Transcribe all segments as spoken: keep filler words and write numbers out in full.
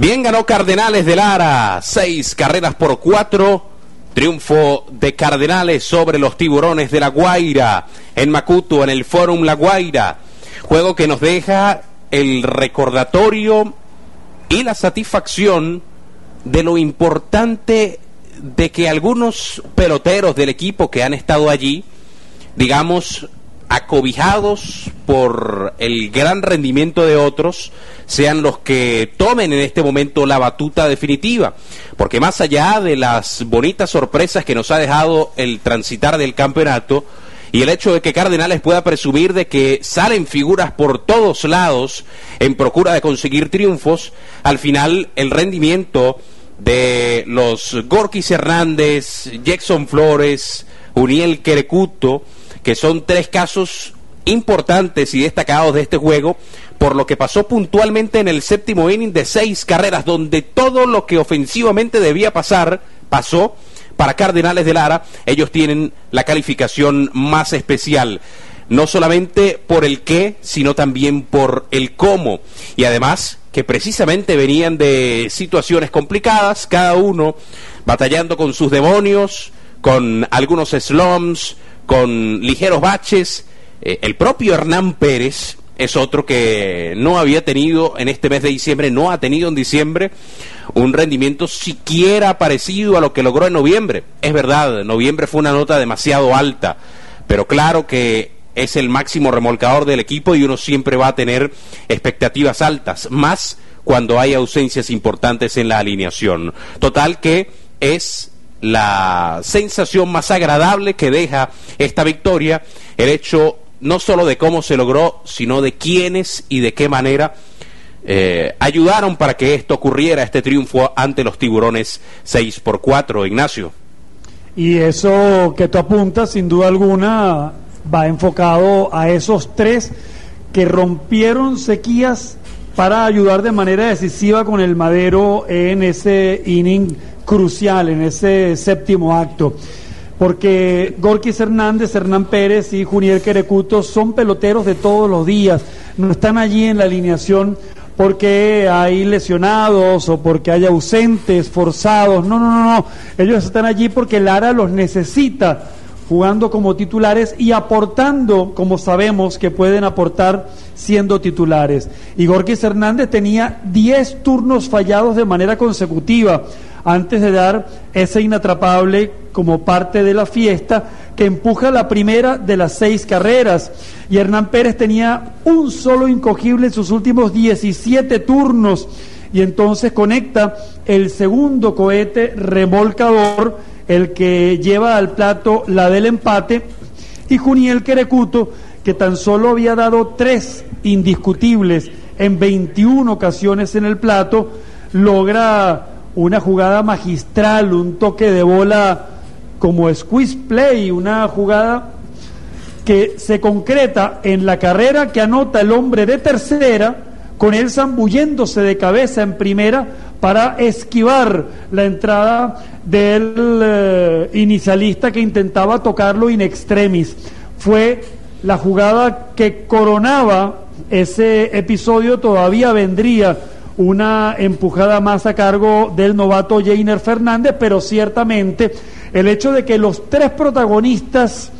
Bien, ganó Cardenales de Lara, seis carreras por cuatro. Triunfo de Cardenales sobre los Tiburones de La Guaira, en Macuto, en el Fórum La Guaira. Juego que nos deja el recordatorio y la satisfacción de lo importante de que algunos peloteros del equipo que han estado allí, digamos, acobijados por el gran rendimiento de otros, sean los que tomen en este momento la batuta definitiva, porque más allá de las bonitas sorpresas que nos ha dejado el transitar del campeonato y el hecho de que Cardenales pueda presumir de que salen figuras por todos lados en procura de conseguir triunfos, al final el rendimiento de los Gorky Hernández, Jackson Flores, Juniel Querecuto, que son tres casos importantes y destacados de este juego, por lo que pasó puntualmente en el séptimo inning de seis carreras, donde todo lo que ofensivamente debía pasar, pasó para Cardenales de Lara. Ellos tienen la calificación más especial, no solamente por el qué, sino también por el cómo, y además que precisamente venían de situaciones complicadas, cada uno batallando con sus demonios, con algunos slumps, con ligeros baches. Eh, el propio Hernán Pérez es otro que no había tenido en este mes de diciembre, no ha tenido en diciembre un rendimiento siquiera parecido a lo que logró en noviembre. Es verdad, noviembre fue una nota demasiado alta, pero claro que es el máximo remolcador del equipo y uno siempre va a tener expectativas altas, más cuando hay ausencias importantes en la alineación. Total que es la sensación más agradable que deja esta victoria, el hecho no solo de cómo se logró, sino de quiénes y de qué manera eh, ayudaron para que esto ocurriera, este triunfo ante los Tiburones seis por cuatro, Ignacio. Y eso que tú apuntas, sin duda alguna, va enfocado a esos tres que rompieron sequías para ayudar de manera decisiva con el madero en ese inning crucial, en ese séptimo acto, porque Gorky Hernández, Hernán Pérez y Juniel Querecuto son peloteros de todos los días, no están allí en la alineación porque hay lesionados o porque hay ausentes, forzados, no, no, no, no, ellos están allí porque Lara los necesita, jugando como titulares y aportando, como sabemos que pueden aportar siendo titulares. Y Gorky Hernández tenía diez turnos fallados de manera consecutiva antes de dar ese inatrapable como parte de la fiesta que empuja la primera de las seis carreras. Y Hernán Pérez tenía un solo incogible en sus últimos diecisiete turnos y entonces conecta el segundo cohete remolcador, el que lleva al plato la del empate, y Juniel Querecuto, que tan solo había dado tres indiscutibles en veintiuna ocasiones en el plato, logra una jugada magistral, un toque de bola como squeeze play, una jugada que se concreta en la carrera que anota el hombre de tercera, con él zambulléndose de cabeza en primera para esquivar la entrada del eh, inicialista que intentaba tocarlo in extremis. Fue la jugada que coronaba ese episodio. Todavía vendría una empujada más a cargo del novato Jainer Fernández, pero ciertamente el hecho de que los tres protagonistas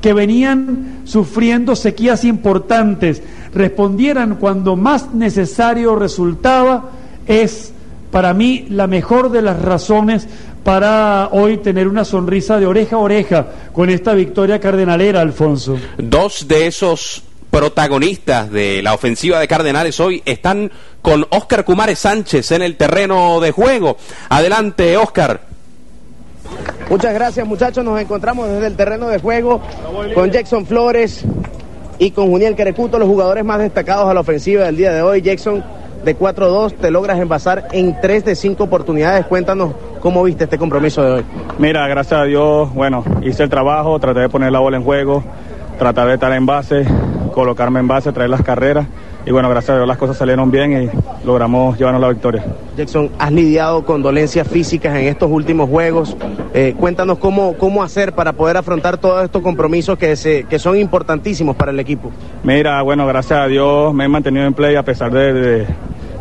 que venían sufriendo sequías importantes respondieran cuando más necesario resultaba es para mí la mejor de las razones para hoy tener una sonrisa de oreja a oreja con esta victoria cardenalera, Alfonso. Dos de esos protagonistas de la ofensiva de Cardenales hoy están con Óscar Cumares Sánchez en el terreno de juego. Adelante, Óscar. Muchas gracias, muchachos. Nos encontramos desde el terreno de juego con Jackson Flores y con Juniel Querecuto, los jugadores más destacados a la ofensiva del día de hoy. Jackson, de cuatro dos, te logras envasar en tres de cinco oportunidades. Cuéntanos cómo viste este compromiso de hoy. Mira, gracias a Dios, bueno, hice el trabajo, traté de poner la bola en juego, tratar de estar en base, colocarme en base, traer las carreras. Y bueno, gracias a Dios las cosas salieron bien y logramos llevarnos la victoria. Jackson, has lidiado con dolencias físicas en estos últimos juegos. Eh, cuéntanos cómo, cómo hacer para poder afrontar todos estos compromisos que, se, que son importantísimos para el equipo. Mira, bueno, gracias a Dios me he mantenido en play a pesar de, de,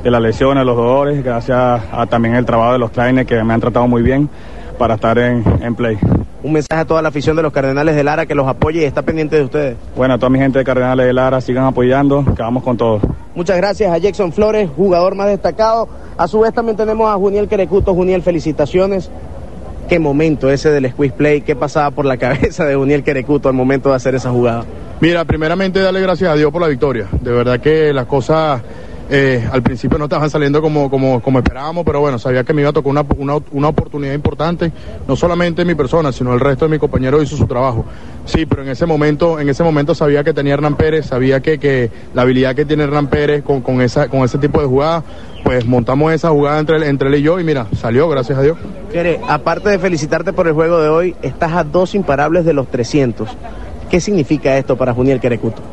de las lesiones, los dolores, gracias a, a también el trabajo de los trainers que me han tratado muy bien para estar en, en play. Un mensaje a toda la afición de los Cardenales de Lara que los apoye y está pendiente de ustedes. Bueno, a toda mi gente de Cardenales de Lara, sigan apoyando, que vamos con todo. Muchas gracias a Jackson Flores, jugador más destacado. A su vez también tenemos a Juniel Querecuto. Juniel, felicitaciones. Qué momento ese del squeeze play, qué pasaba por la cabeza de Juniel Querecuto al momento de hacer esa jugada. Mira, primeramente darle gracias a Dios por la victoria. De verdad que las cosas eh, al principio no estaban saliendo como, como, como esperábamos, pero bueno, sabía que me iba a tocar una, una, una oportunidad importante, no solamente mi persona, sino el resto de mis compañeros hizo su trabajo. Sí, pero en ese momento, en ese momento sabía que tenía Hernán Pérez, sabía que, que la habilidad que tiene Hernán Pérez con, con, esa, con ese tipo de jugadas, pues montamos esa jugada entre, entre él y yo y mira, salió, gracias a Dios. Quiere, aparte de felicitarte por el juego de hoy, estás a dos imparables de los trescientos. ¿Qué significa esto para Juniel Querecuto?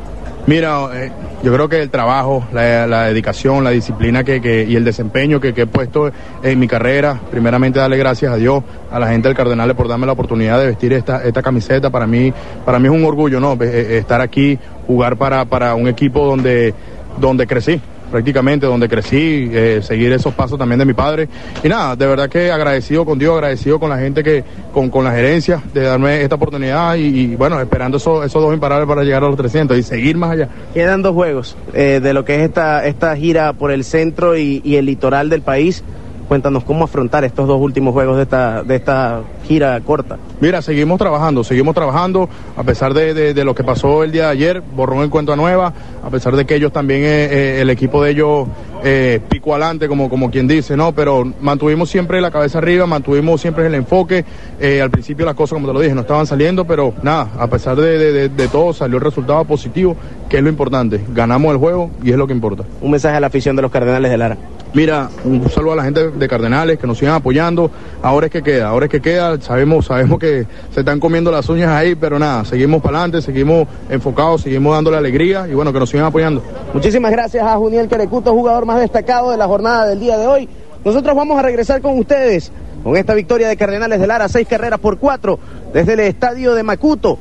Mira, eh, yo creo que el trabajo, la, la dedicación, la disciplina que, que, y el desempeño que, que he puesto en mi carrera, primeramente darle gracias a Dios, a la gente del Cardenales por darme la oportunidad de vestir esta, esta camiseta. Para mí, para mí es un orgullo, ¿no? Estar aquí, jugar para, para un equipo donde, donde crecí. Prácticamente donde crecí, eh, seguir esos pasos también de mi padre, y nada, de verdad que agradecido con Dios, agradecido con la gente que, con, con la gerencia, de darme esta oportunidad, y, y bueno, esperando eso, esos dos imparables para llegar a los trescientos, y seguir más allá. Quedan dos juegos, eh, de lo que es esta, esta gira por el centro y, y el litoral del país. Cuéntanos cómo afrontar estos dos últimos juegos de esta, de esta gira corta. Mira, seguimos trabajando, seguimos trabajando, a pesar de, de, de lo que pasó el día de ayer, borrón en cuenta nueva, a pesar de que ellos también, eh, el equipo de ellos eh, pico adelante, como, como quien dice, ¿no? Pero mantuvimos siempre la cabeza arriba, mantuvimos siempre el enfoque, eh, al principio las cosas, como te lo dije, no estaban saliendo, pero nada, a pesar de, de, de, de todo, salió el resultado positivo, que es lo importante, ganamos el juego y es lo que importa. Un mensaje a la afición de los Cardenales de Lara. Mira, un saludo a la gente de Cardenales, que nos sigan apoyando, ahora es que queda, ahora es que queda, sabemos, sabemos que se están comiendo las uñas ahí, pero nada, seguimos para adelante, seguimos enfocados, seguimos dándole alegría, y bueno, que nos sigan apoyando. Muchísimas gracias a Juniel Querecuto, jugador más destacado de la jornada del día de hoy. Nosotros vamos a regresar con ustedes, con esta victoria de Cardenales de Lara, seis carreras por cuatro, desde el estadio de Macuto,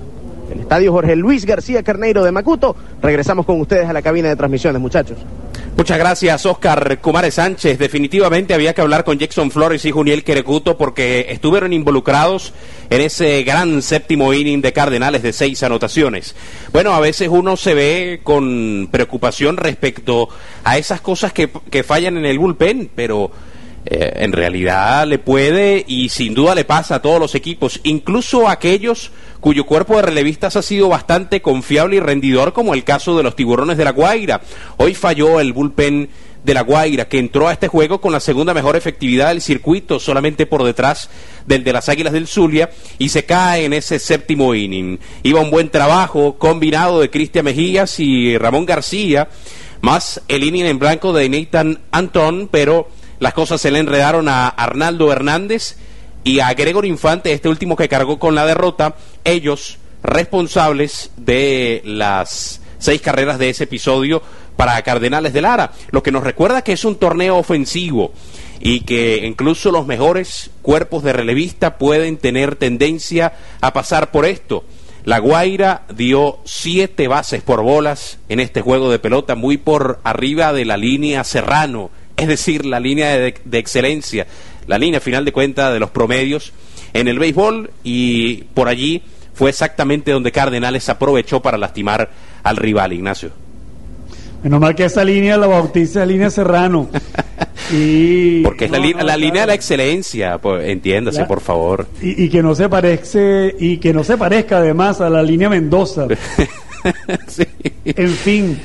el estadio Jorge Luis García Carneiro de Macuto. Regresamos con ustedes a la cabina de transmisiones, muchachos. Muchas gracias, Óscar Cumares Sánchez. Definitivamente había que hablar con Jackson Flores y Juniel Querecuto porque estuvieron involucrados en ese gran séptimo inning de Cardenales de seis anotaciones. Bueno, a veces uno se ve con preocupación respecto a esas cosas que, que fallan en el bullpen, pero eh, en realidad le puede y sin duda le pasa a todos los equipos, incluso a aquellos cuyo cuerpo de relevistas ha sido bastante confiable y rendidor, como el caso de los Tiburones de La Guaira. Hoy falló el bullpen de La Guaira, que entró a este juego con la segunda mejor efectividad del circuito, solamente por detrás del de las Águilas del Zulia, y se cae en ese séptimo inning. Iba un buen trabajo combinado de Cristian Mejías y Ramón García, más el inning en blanco de Nathan Antón, pero las cosas se le enredaron a Arnaldo Hernández y a Gregor Infante, este último que cargó con la derrota, ellos responsables de las seis carreras de ese episodio para Cardenales de Lara, lo que nos recuerda que es un torneo ofensivo y que incluso los mejores cuerpos de relevista pueden tener tendencia a pasar por esto. La Guaira dio siete bases por bolas en este juego de pelota, muy por arriba de la línea Serrano, es decir, la línea de, de excelencia, la línea final de cuenta de los promedios en el béisbol, y por allí fue exactamente donde Cardenales aprovechó para lastimar al rival, Ignacio. Menos mal que esa línea la bautiza línea Serrano. Y porque es no, la, li no, la claro. línea de la excelencia, pues, entiéndase, la... por favor. Y, y que no se parece, y que no se parezca además a la línea Mendoza. Sí. En fin.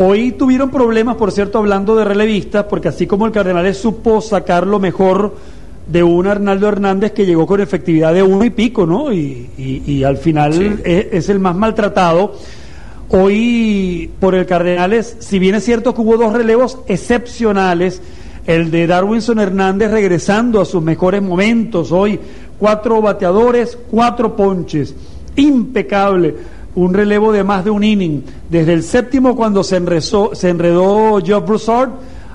Hoy tuvieron problemas, por cierto, hablando de relevistas, porque así como el Cardenales supo sacar lo mejor de un Arnaldo Hernández que llegó con efectividad de uno y pico, ¿no? Y, y, y al final sí. es, es el más maltratado. Hoy, por el Cardenales, si bien es cierto que hubo dos relevos excepcionales, el de Darwinson Hernández regresando a sus mejores momentos. Hoy, cuatro bateadores, cuatro ponches. Impecable. Un relevo de más de un inning, desde el séptimo cuando se, enrezó, se enredó Joe Broussard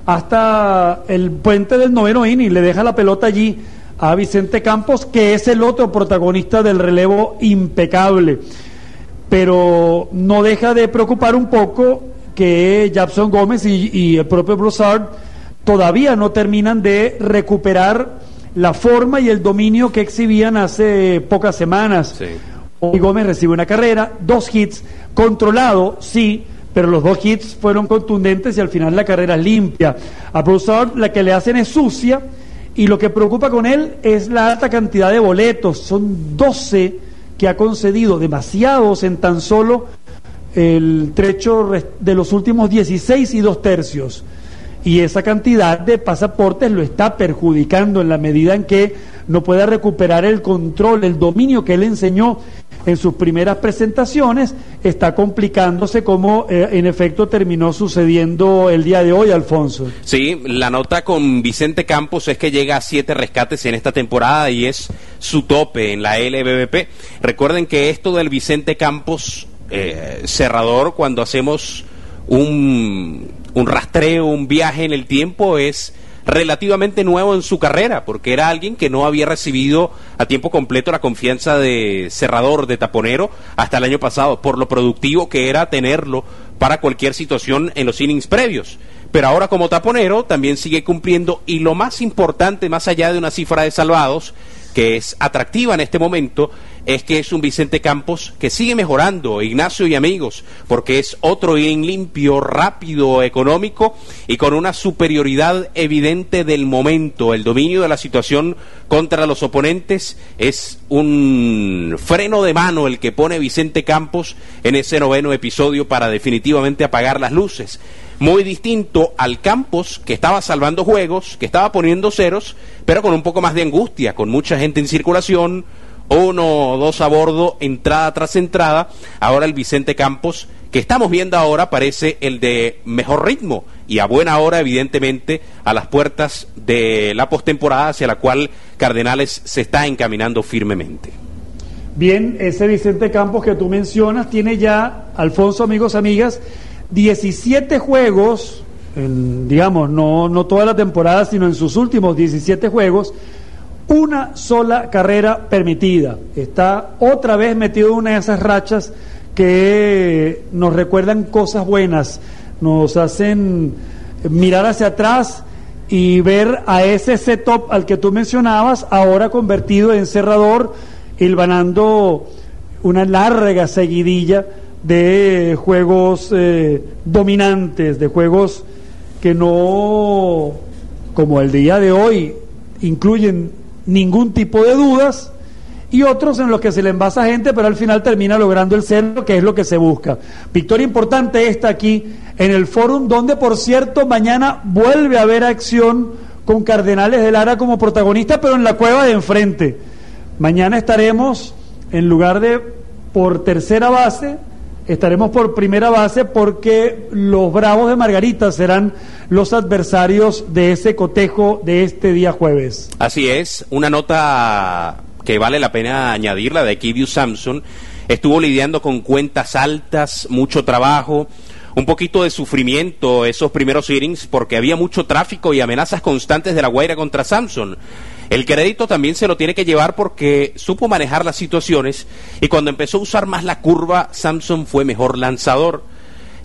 hasta el puente del noveno inning, le deja la pelota allí a Vicente Campos, que es el otro protagonista del relevo impecable, pero no deja de preocupar un poco que Jackson Gómez y, y el propio Broussard todavía no terminan de recuperar la forma y el dominio que exhibían hace pocas semanas. Sí. Hoy Gómez recibe una carrera, dos hits, controlado, sí, pero los dos hits fueron contundentes y al final la carrera es limpia. A Broussard la que le hacen es sucia, y lo que preocupa con él es la alta cantidad de boletos. Son doce que ha concedido, demasiados en tan solo el trecho de los últimos dieciséis y dos tercios. Y esa cantidad de pasaportes lo está perjudicando en la medida en que no pueda recuperar el control, el dominio que él enseñó en sus primeras presentaciones. Está complicándose, como eh, en efecto terminó sucediendo el día de hoy, Alfonso. Sí, la nota con Vicente Campos es que llega a siete rescates en esta temporada y es su tope en la L B B P. Recuerden que esto del Vicente Campos eh, cerrador, cuando hacemos un... un rastreo, un viaje en el tiempo, es relativamente nuevo en su carrera, porque era alguien que no había recibido a tiempo completo la confianza de cerrador, de taponero, hasta el año pasado, por lo productivo que era tenerlo para cualquier situación en los innings previos. Pero ahora como taponero también sigue cumpliendo, y lo más importante, más allá de una cifra de salvados que es atractiva en este momento, es que es un Vicente Campos que sigue mejorando, Ignacio y amigos, porque es otro inning limpio, rápido, económico y con una superioridad evidente del momento. El dominio de la situación contra los oponentes es un freno de mano el que pone Vicente Campos en ese noveno episodio para definitivamente apagar las luces. Muy distinto al Campos que estaba salvando juegos, que estaba poniendo ceros, pero con un poco más de angustia, con mucha gente en circulación, uno o dos a bordo, entrada tras entrada. Ahora el Vicente Campos que estamos viendo ahora parece el de mejor ritmo y a buena hora, evidentemente, a las puertas de la postemporada hacia la cual Cardenales se está encaminando firmemente. Bien, ese Vicente Campos que tú mencionas tiene ya, Alfonso, amigos, amigas, diecisiete juegos, en, digamos, no, no toda la temporada, sino en sus últimos diecisiete juegos, una sola carrera permitida. Está otra vez metido en una de esas rachas que nos recuerdan cosas buenas, nos hacen mirar hacia atrás y ver a ese setup al que tú mencionabas, ahora convertido en cerrador, hilvanando una larga seguidilla de juegos eh, dominantes, de juegos que no, como el día de hoy, incluyen ningún tipo de dudas, y otros en los que se le envasa gente, pero al final termina logrando el centro, que es lo que se busca. Victoria importante esta aquí en el Fórum, donde por cierto mañana vuelve a haber acción con Cardenales de Lara como protagonista, pero en la cueva de enfrente. Mañana estaremos en lugar de por tercera base, estaremos por primera base, porque los Bravos de Margarita serán los adversarios de ese cotejo de este día jueves. Así es, una nota que vale la pena añadirla de Kyvius Sampson. Estuvo lidiando con cuentas altas, mucho trabajo, un poquito de sufrimiento esos primeros innings porque había mucho tráfico y amenazas constantes de La Guaira contra Sampson. El crédito también se lo tiene que llevar porque supo manejar las situaciones, y cuando empezó a usar más la curva, Sampson fue mejor lanzador.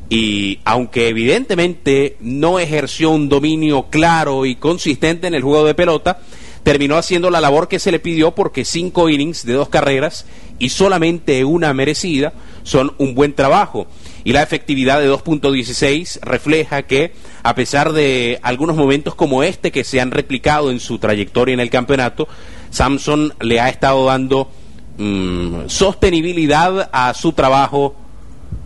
Y aunque evidentemente no ejerció un dominio claro y consistente en el juego de pelota, terminó haciendo la labor que se le pidió, porque cinco innings de dos carreras y solamente una merecida son un buen trabajo. Y la efectividad de dos punto dieciséis refleja que, a pesar de algunos momentos como este que se han replicado en su trayectoria en el campeonato, Sampson le ha estado dando mmm, sostenibilidad a su trabajo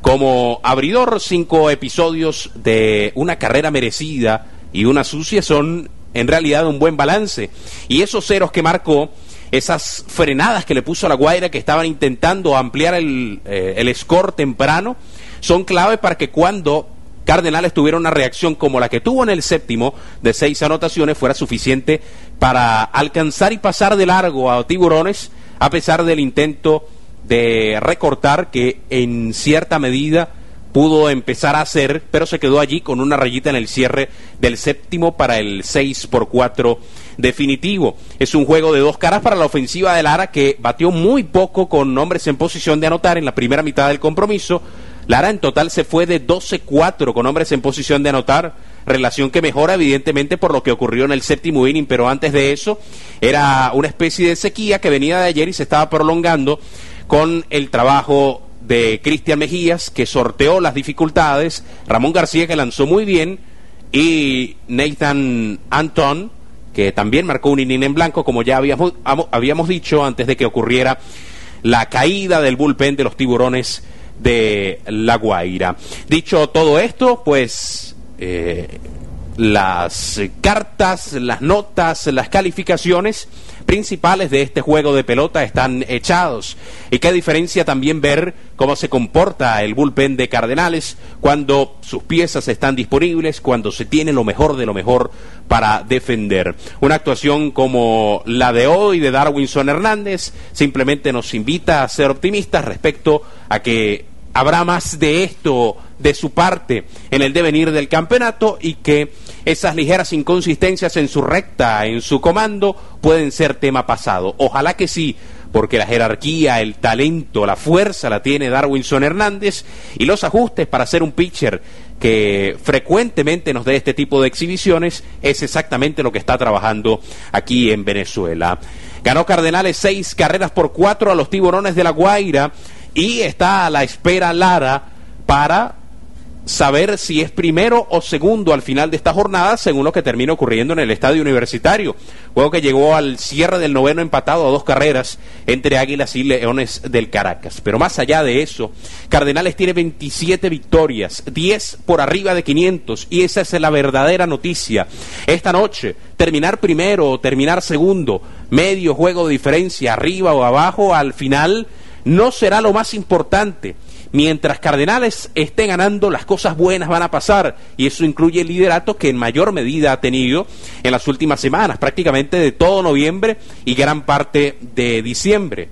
como abridor. Cinco episodios de una carrera merecida y una sucia son en realidad un buen balance, y esos ceros que marcó, esas frenadas que le puso a La Guaira, que estaban intentando ampliar el, eh, el score temprano, son clave para que cuando Cardenales tuviera una reacción como la que tuvo en el séptimo, de seis anotaciones, fuera suficiente para alcanzar y pasar de largo a Tiburones, a pesar del intento de recortar que en cierta medida pudo empezar a hacer, pero se quedó allí con una rayita en el cierre del séptimo para el seis por cuatro definitivo. Es un juego de dos caras para la ofensiva de Lara, que batió muy poco con hombres en posición de anotar en la primera mitad del compromiso. Lara en total se fue de doce cuatro con hombres en posición de anotar relación que mejora evidentemente por lo que ocurrió en el séptimo inning, pero antes de eso era una especie de sequía que venía de ayer y se estaba prolongando con el trabajo de Cristian Mejías, que sorteó las dificultades, Ramón García, que lanzó muy bien, y Nathan Antón, que también marcó un inning en blanco, como ya habíamos, habíamos dicho antes de que ocurriera la caída del bullpen de los Tiburones de La Guaira. Dicho todo esto, pues eh, las cartas, las notas, las calificaciones principales de este juego de pelota están echados. Y qué diferencia también ver cómo se comporta el bullpen de Cardenales cuando sus piezas están disponibles, cuando se tiene lo mejor de lo mejor para defender. Una actuación como la de hoy de Darwinson Hernández simplemente nos invita a ser optimistas respecto a que habrá más de esto de su parte en el devenir del campeonato y que esas ligeras inconsistencias en su recta, en su comando, pueden ser tema pasado. Ojalá que sí, porque la jerarquía, el talento, la fuerza la tiene Darwinson Hernández y los ajustes para ser un pitcher que frecuentemente nos dé este tipo de exhibiciones es exactamente lo que está trabajando aquí en Venezuela. Ganó Cardenales seis carreras por cuatro a los Tiburones de La Guaira y está a la espera Lara para saber si es primero o segundo al final de esta jornada, según lo que termina ocurriendo en el Estadio Universitario. Juego que llegó al cierre del noveno empatado a dos carreras entre Águilas y Leones del Caracas. Pero más allá de eso, Cardenales tiene veintisiete victorias, diez por arriba de quinientos, y esa es la verdadera noticia. Esta noche, terminar primero o terminar segundo, medio juego de diferencia, arriba o abajo, al final no será lo más importante. Mientras Cardenales esté ganando, las cosas buenas van a pasar, y eso incluye el liderato que en mayor medida ha tenido en las últimas semanas, prácticamente de todo noviembre y gran parte de diciembre.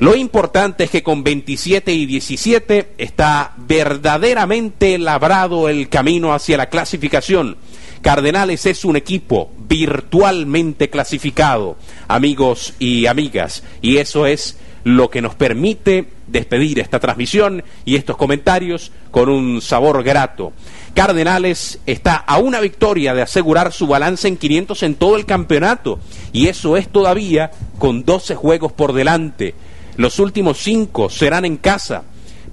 Lo importante es que con veintisiete y diecisiete está verdaderamente labrado el camino hacia la clasificación. Cardenales es un equipo virtualmente clasificado, amigos y amigas, y eso es lo que nos permite despedir esta transmisión y estos comentarios con un sabor grato. Cardenales está a una victoria de asegurar su balance en quinientos en todo el campeonato, y eso es todavía con doce juegos por delante. Los últimos cinco serán en casa,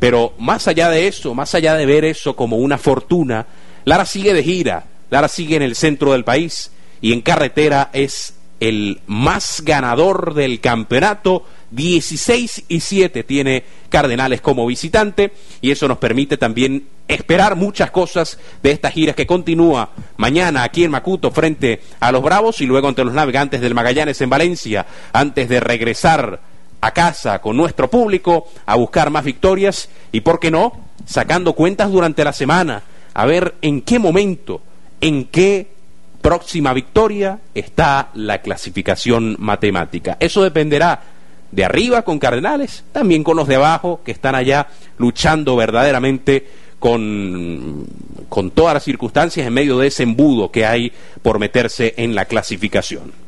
pero más allá de eso, más allá de ver eso como una fortuna, Lara sigue de gira, Lara sigue en el centro del país, y en carretera es el más ganador del campeonato. Dieciséis y siete tiene Cardenales como visitante, y eso nos permite también esperar muchas cosas de esta gira que continúa mañana aquí en Macuto frente a los Bravos y luego ante los Navegantes del Magallanes en Valencia, antes de regresar a casa con nuestro público a buscar más victorias y, por qué no, sacando cuentas durante la semana a ver en qué momento, en qué próxima victoria está la clasificación matemática. Eso dependerá de arriba con Cardenales, también con los de abajo que están allá luchando verdaderamente con, con todas las circunstancias en medio de ese embudo que hay por meterse en la clasificación.